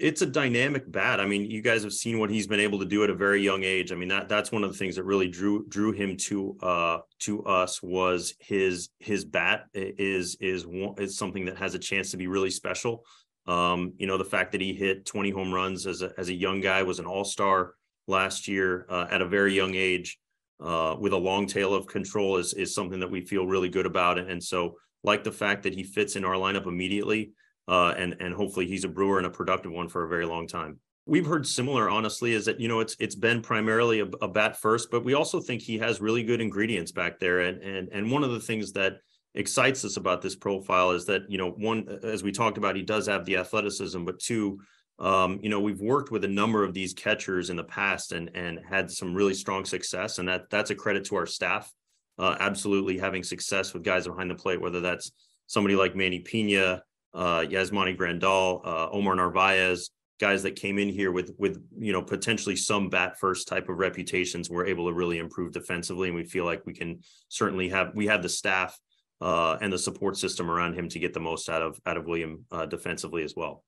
it's a dynamic bat. I mean, you guys have seen what he's been able to do at a very young age. I mean, that's one of the things that really drew him to us, was his bat is something that has a chance to be really special. You know, the fact that he hit 20 home runs as a young guy, was an all-star last year at a very young age, with a long tail of control, is something that we feel really good about. And so, like, the fact that he fits in our lineup immediately, and hopefully he's a Brewer and a productive one for a very long time. We've heard similar, honestly, is that, you know, it's been primarily a bat first, but we also think he has really good ingredients back there. And one of the things that excites us about this profile is that, you know, one, as we talked about, he does have the athleticism, but two, you know, we've worked with a number of these catchers in the past and had some really strong success. And that's a credit to our staff, absolutely having success with guys behind the plate, whether that's somebody like Manny Pena, Yasmani Grandal, Omar Narvaez, guys that came in here with, you know, potentially some bat first type of reputations, were able to really improve defensively. And we feel like we can certainly have the staff and the support system around him to get the most out of William defensively as well.